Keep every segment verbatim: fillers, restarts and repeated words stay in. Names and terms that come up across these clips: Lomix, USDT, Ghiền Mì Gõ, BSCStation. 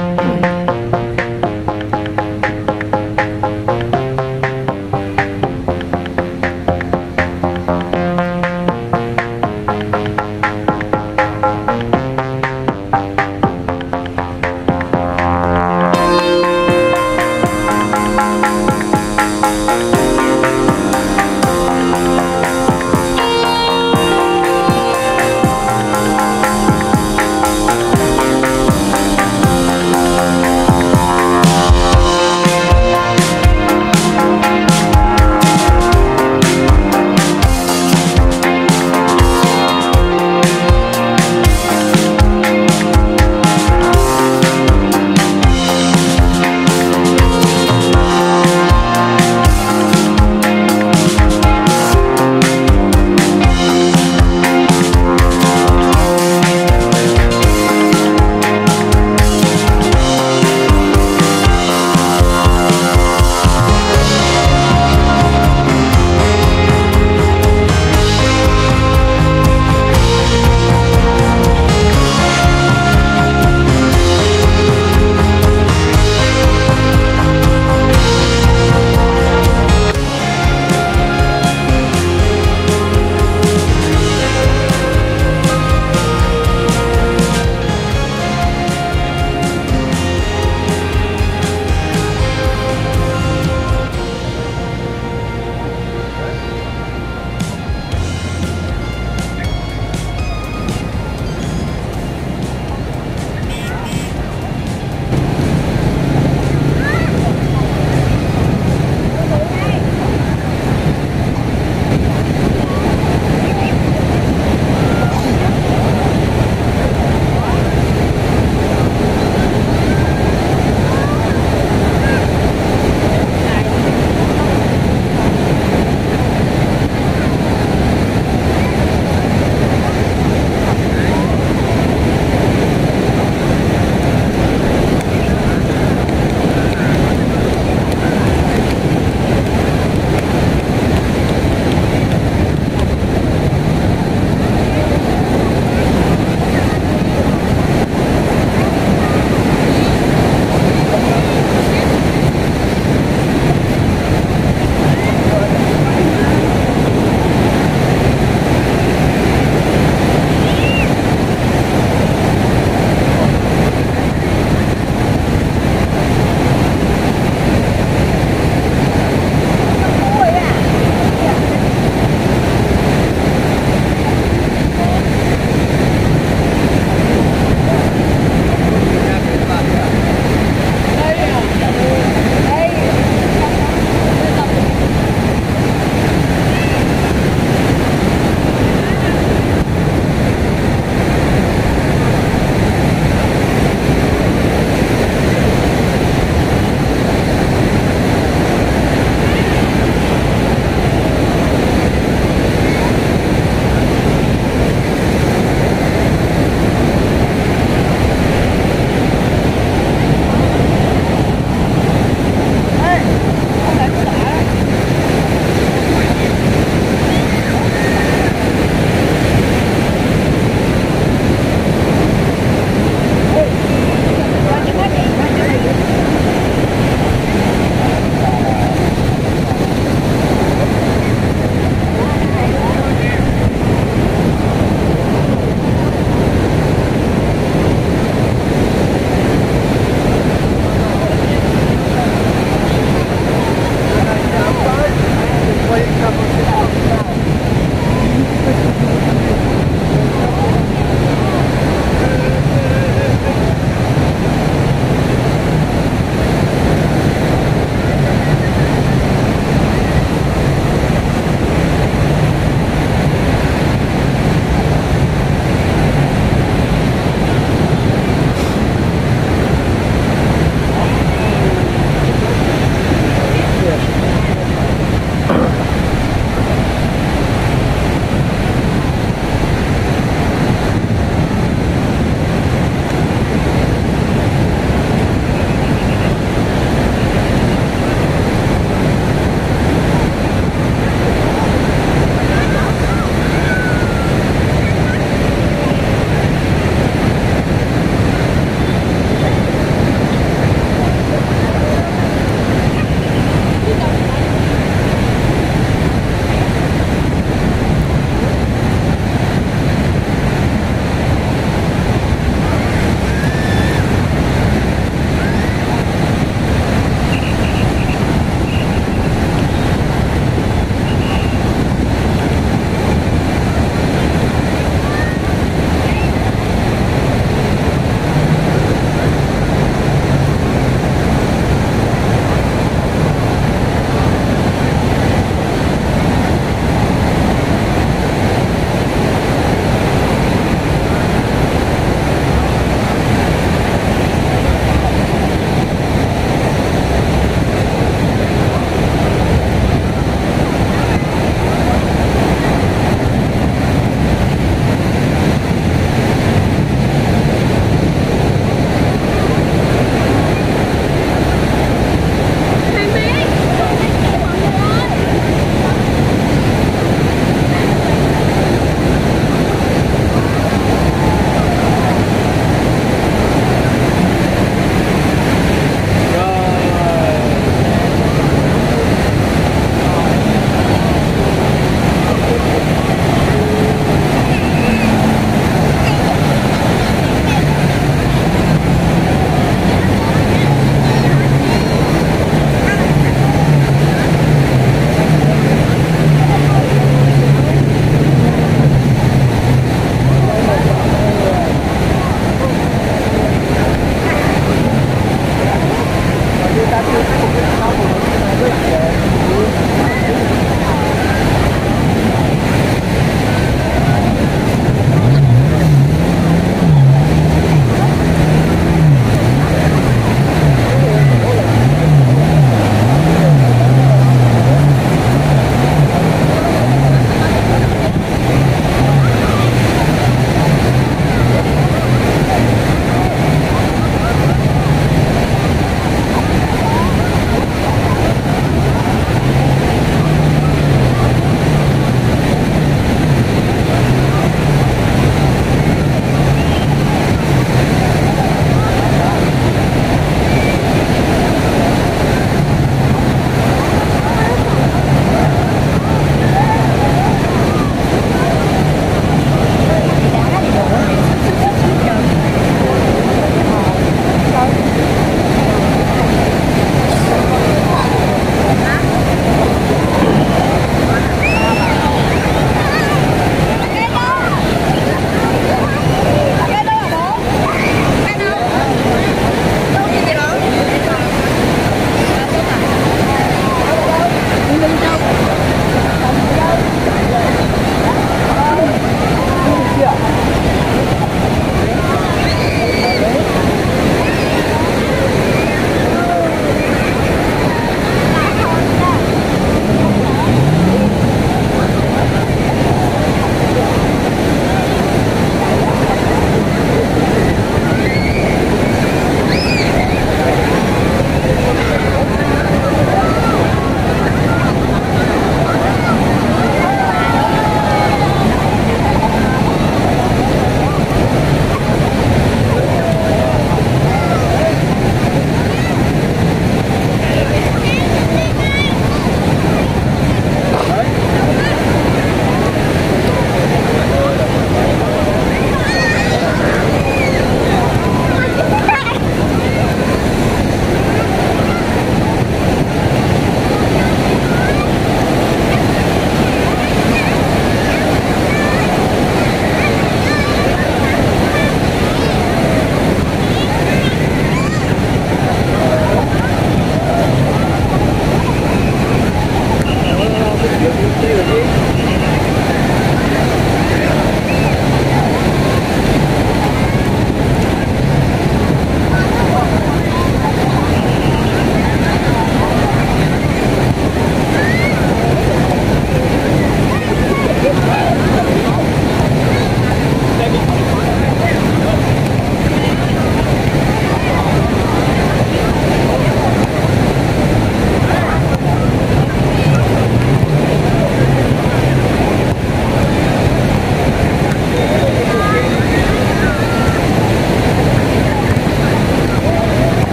Bye.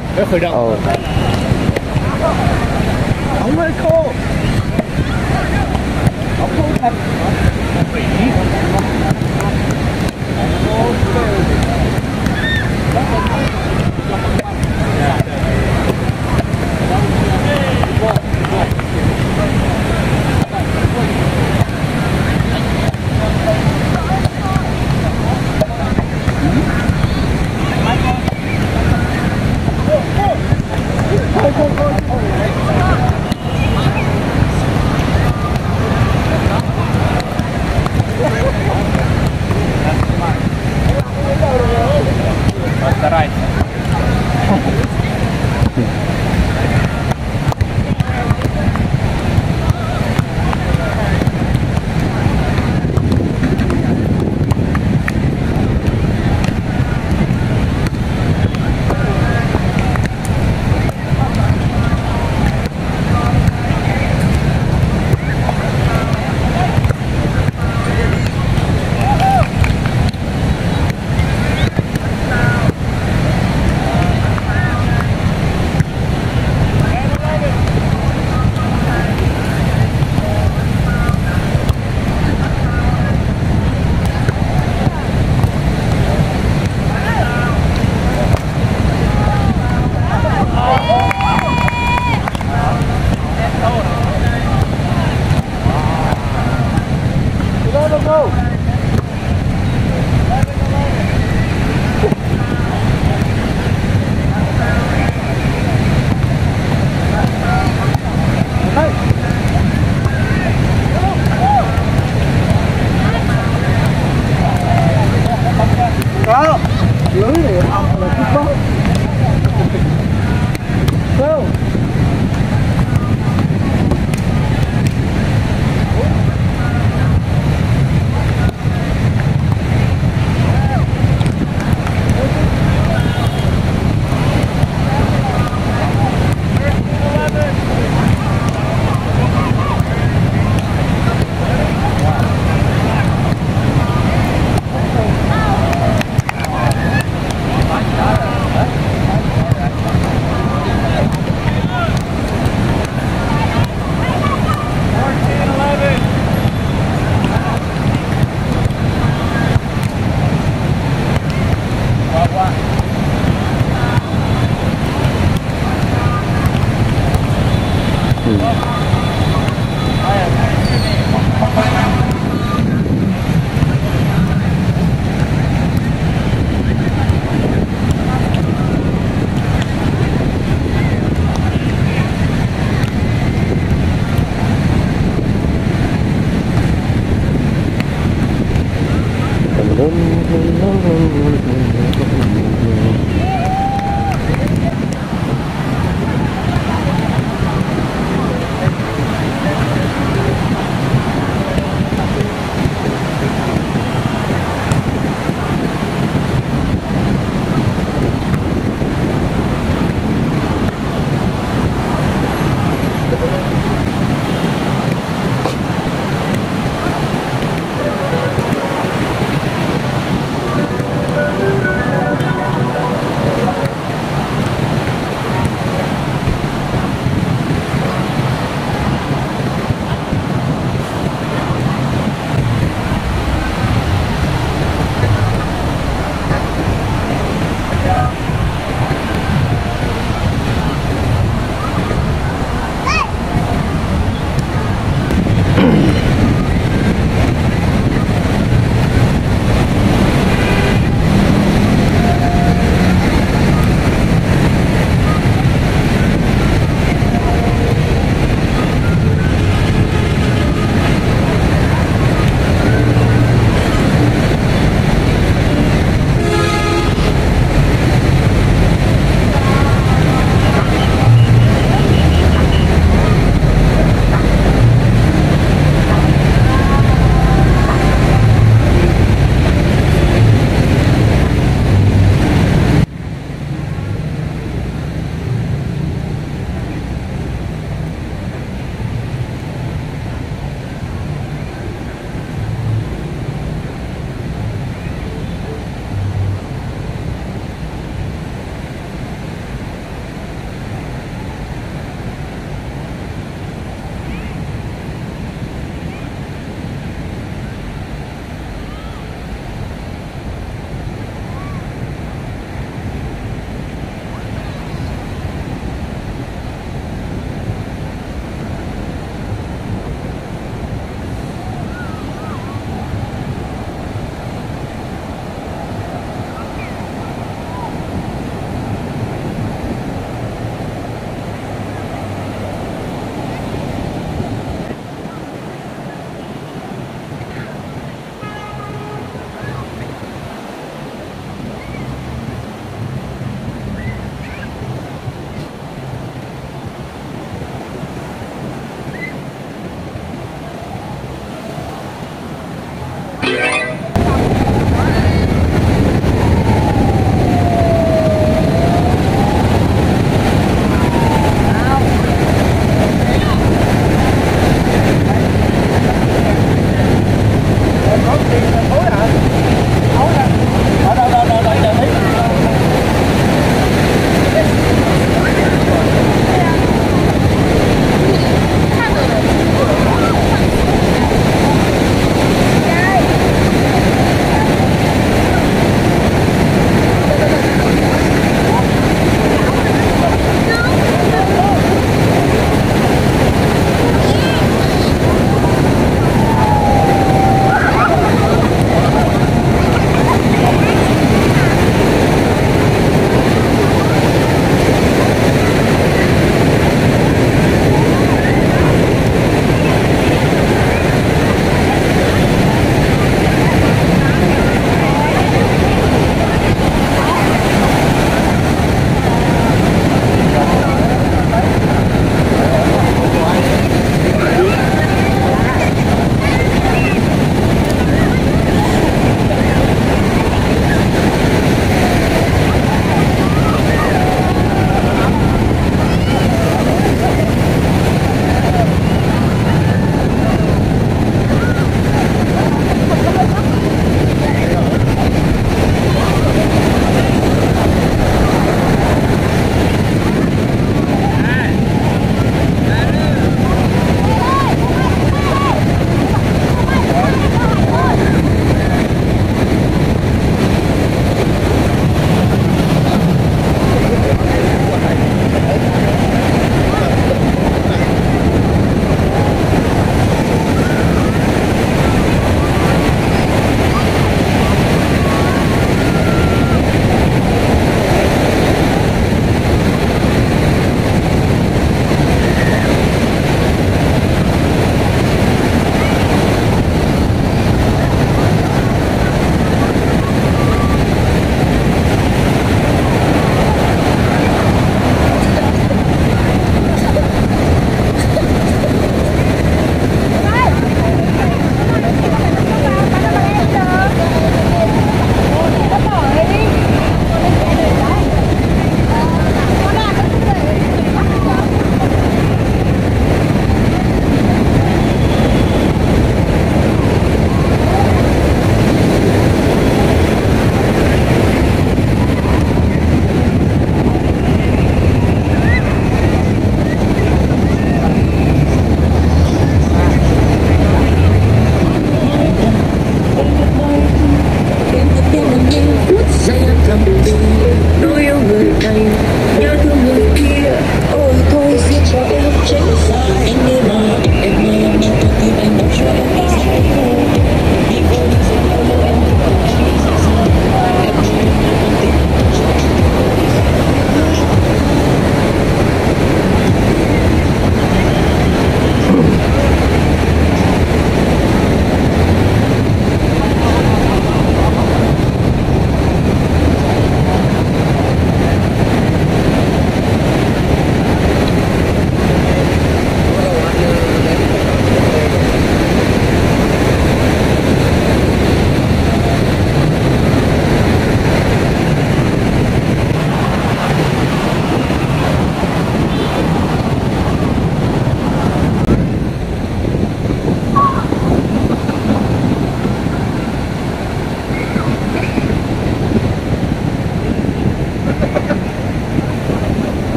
hả? Rất khởi động. Ừ. Ông ơi cô. Ông không thật. Thank you.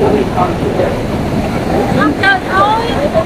Không chơi thôi.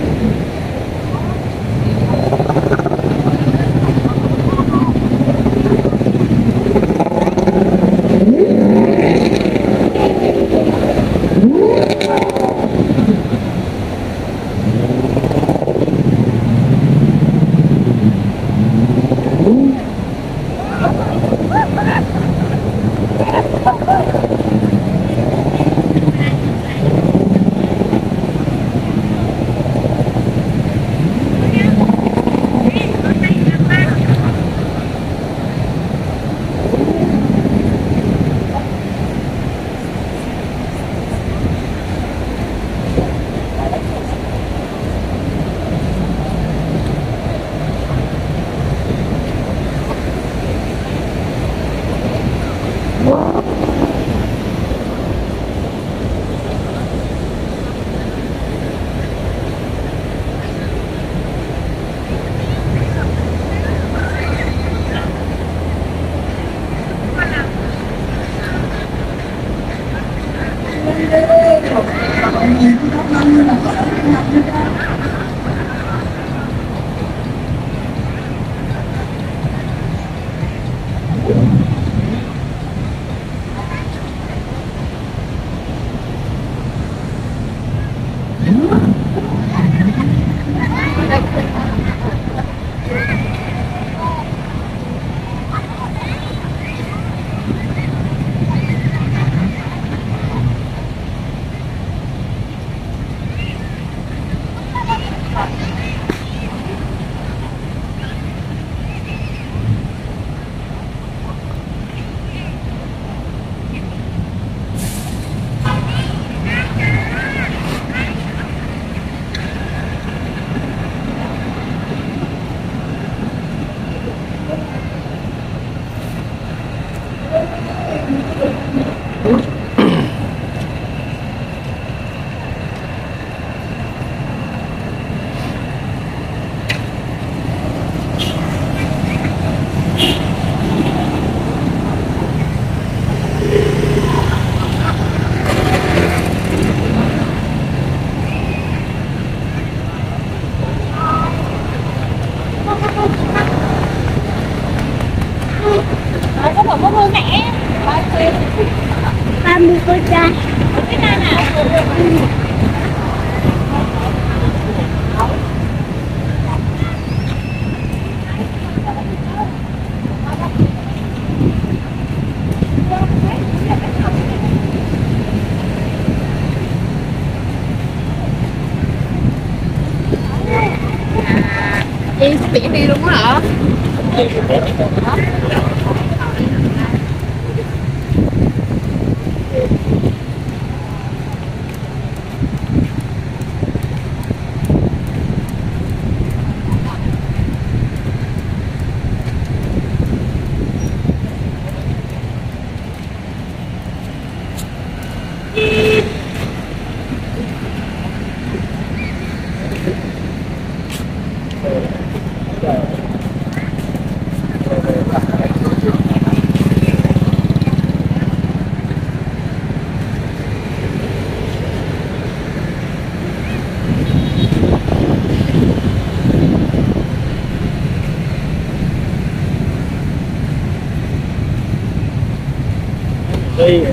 Thank you. Biển đi đúng hả? Đi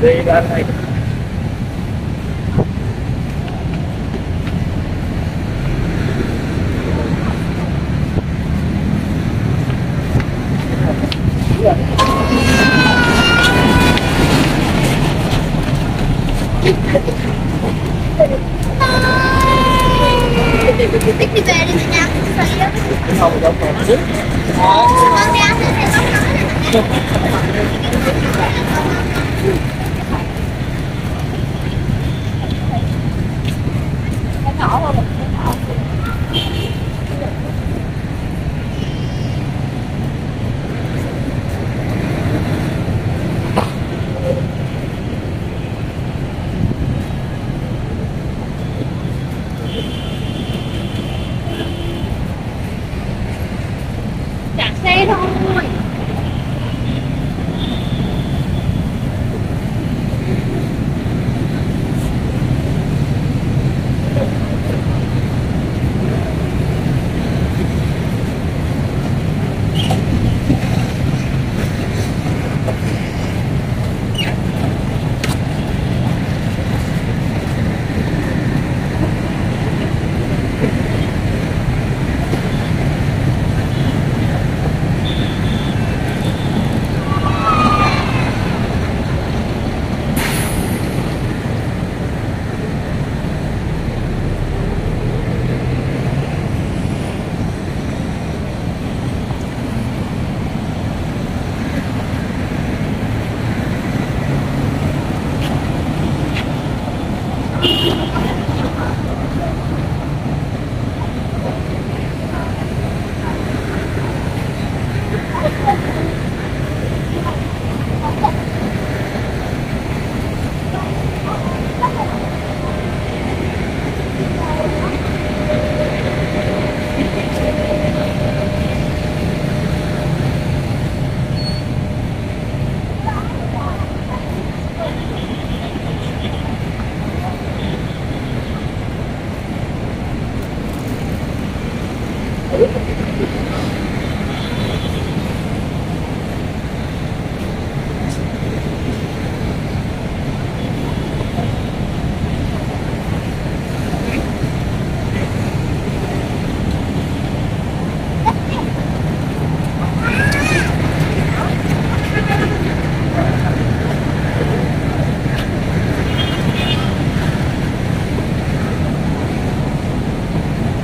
đi ra đây. Thôi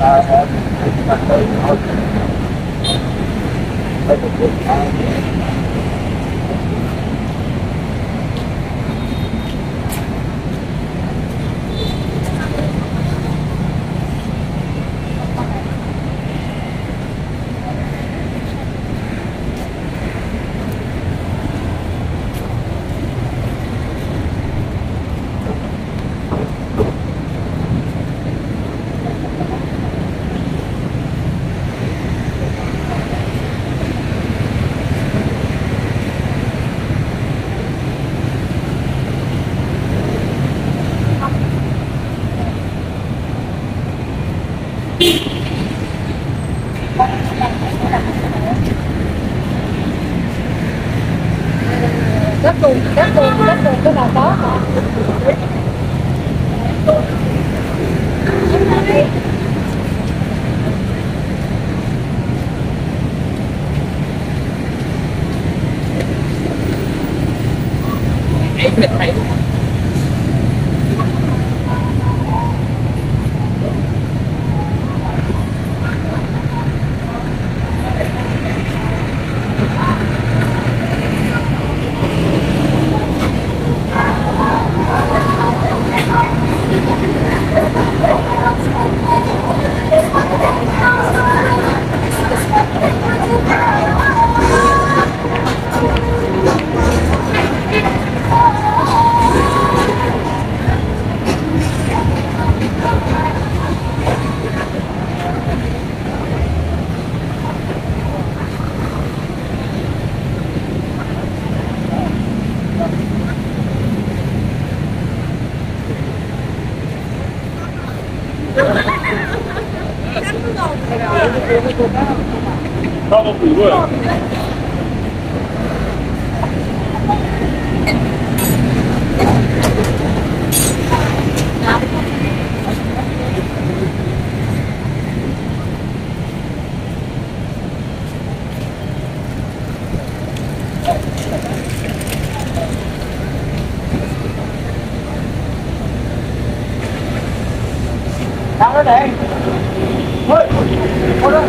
ta sẽ bắt đầu thôi. Bắt đầu thôi. Đất tù, đất tù, đất tù cái nào đó hả? Tao không đủ rồi. Tao nó đây. Thôi, thôi đó.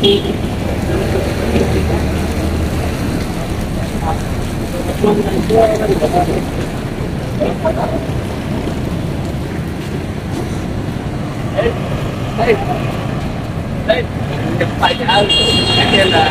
Hãy subscribe cho kênh Ghiền Mì Gõ.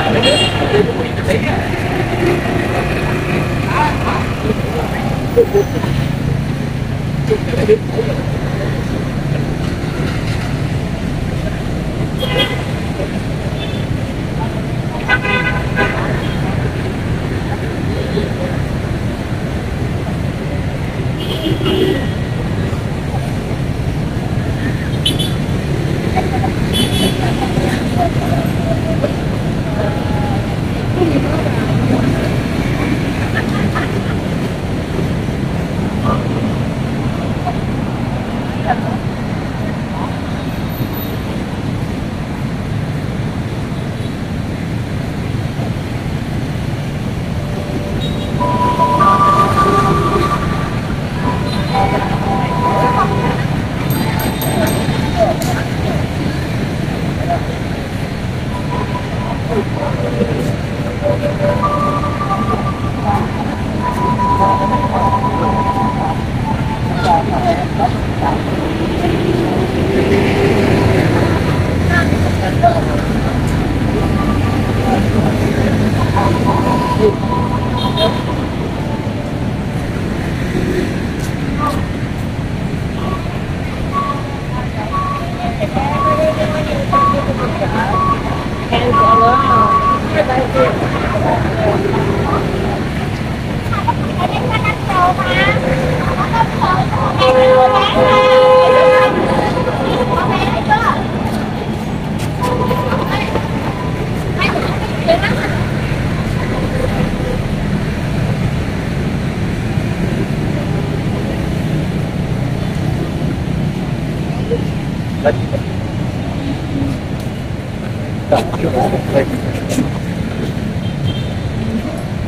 Thank you.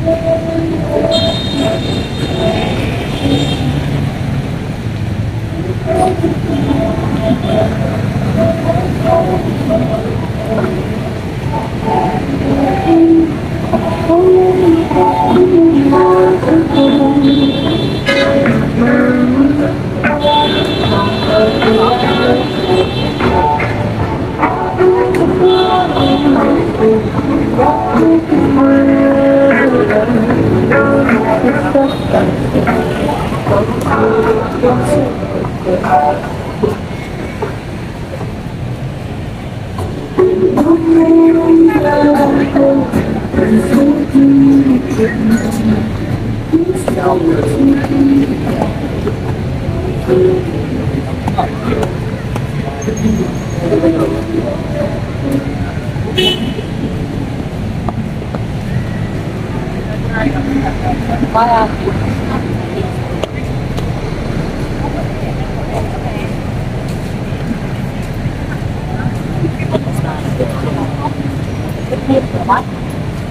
Hãy subscribe cho kênh Ghiền Mì Gõ để không bỏ lỡ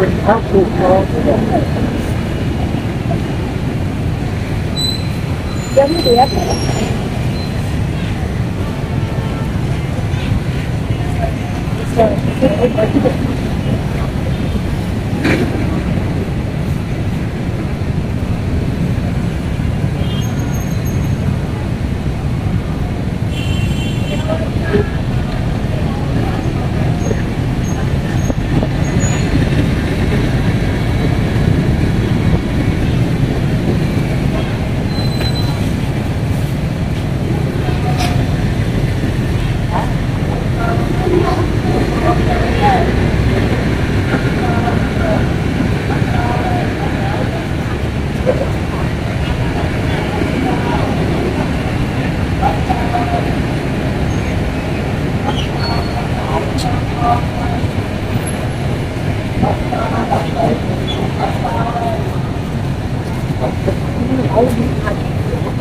which helps to solve the problem.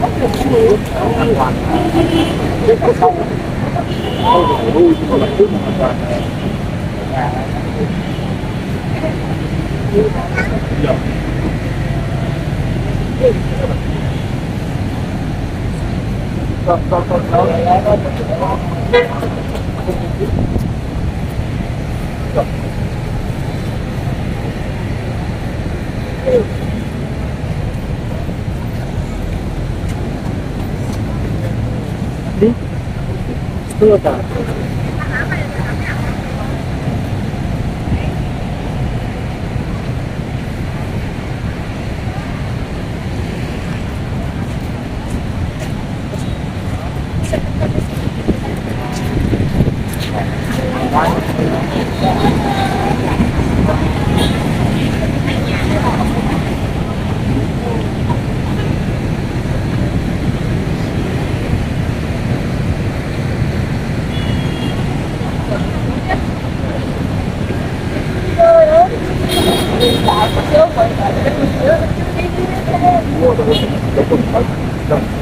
Thank you. Đi chưa cả Hãy subscribe cho kênh Ghiền Mì Gõ để không bỏ lỡ những video hấp dẫn.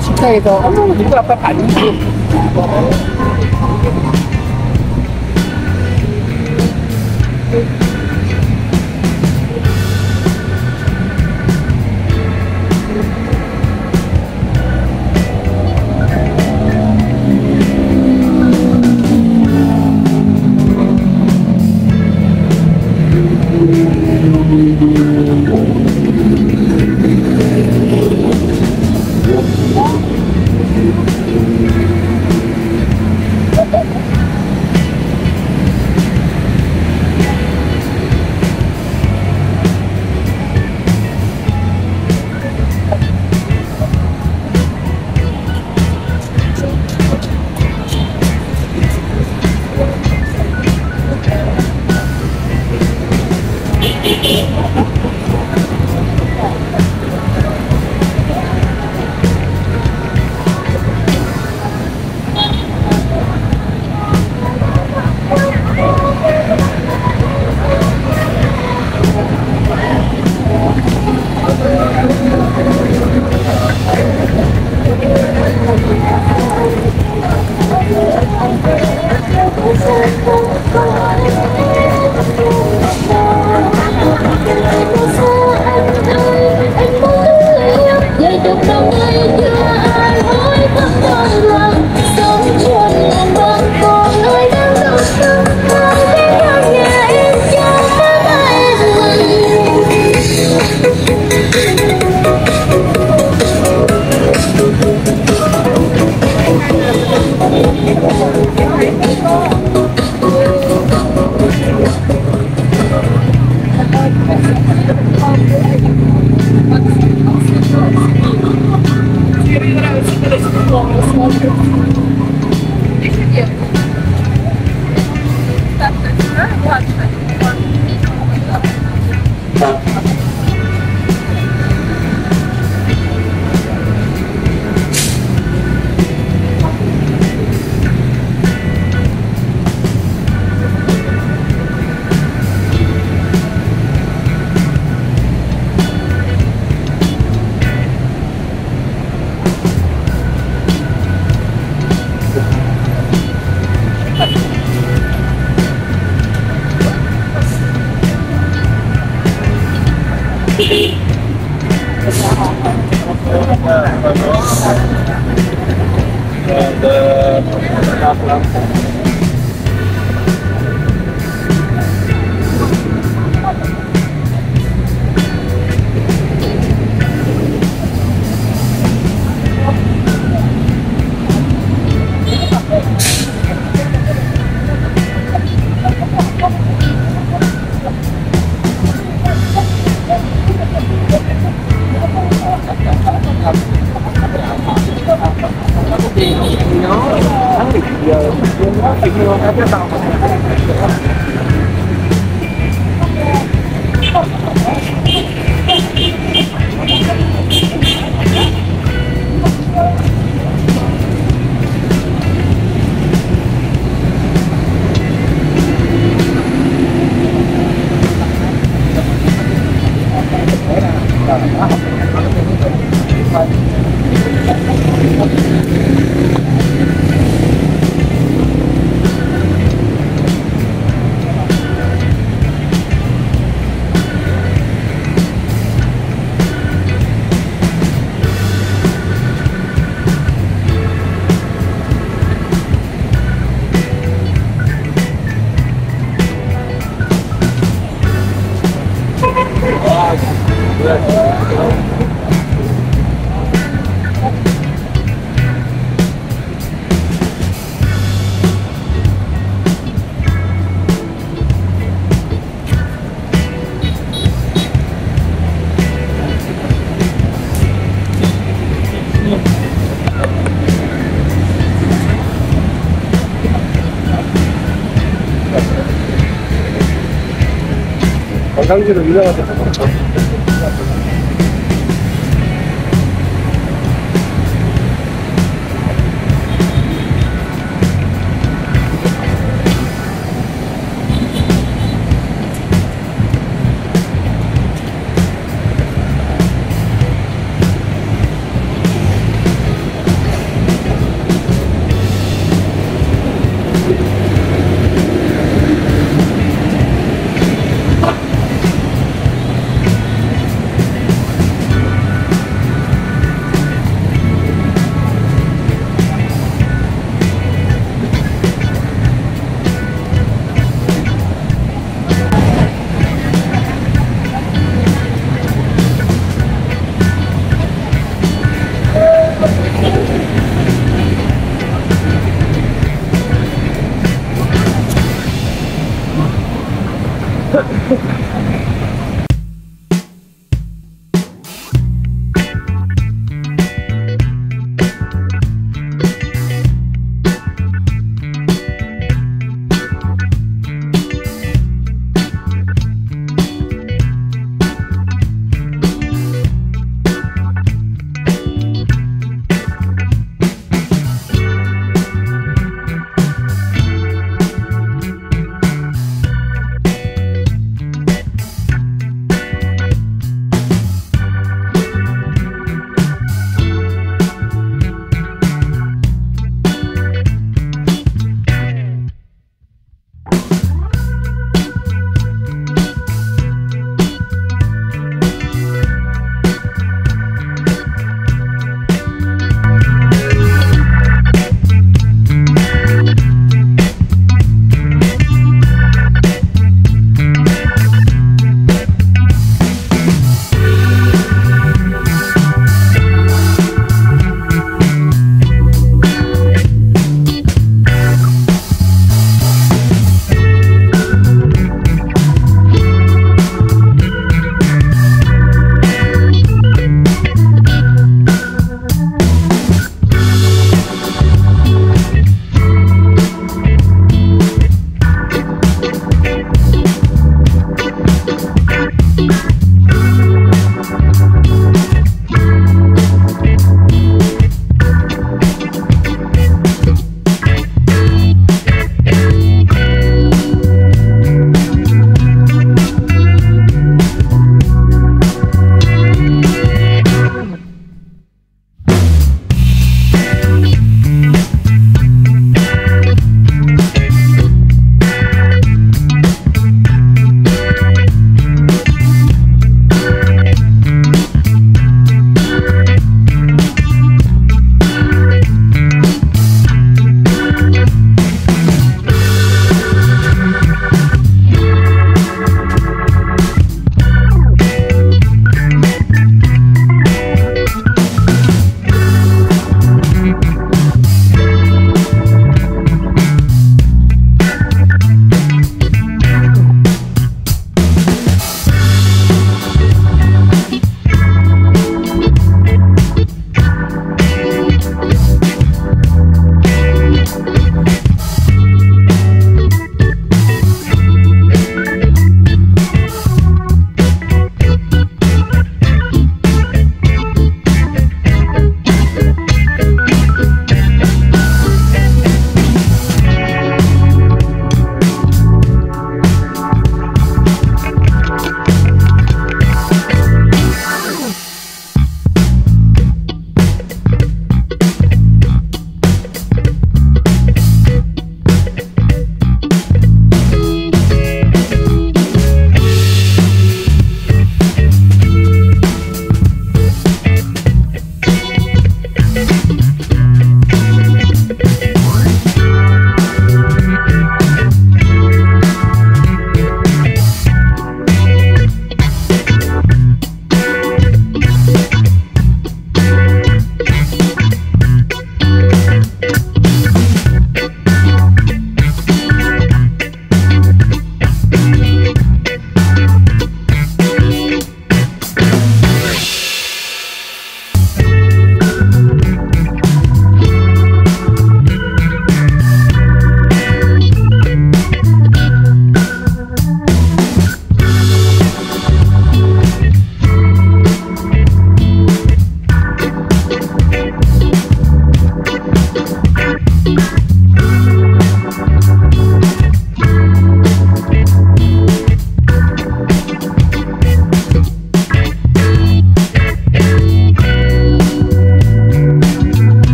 식당에서 누구 아빠 봤는지 강제로 유명하다.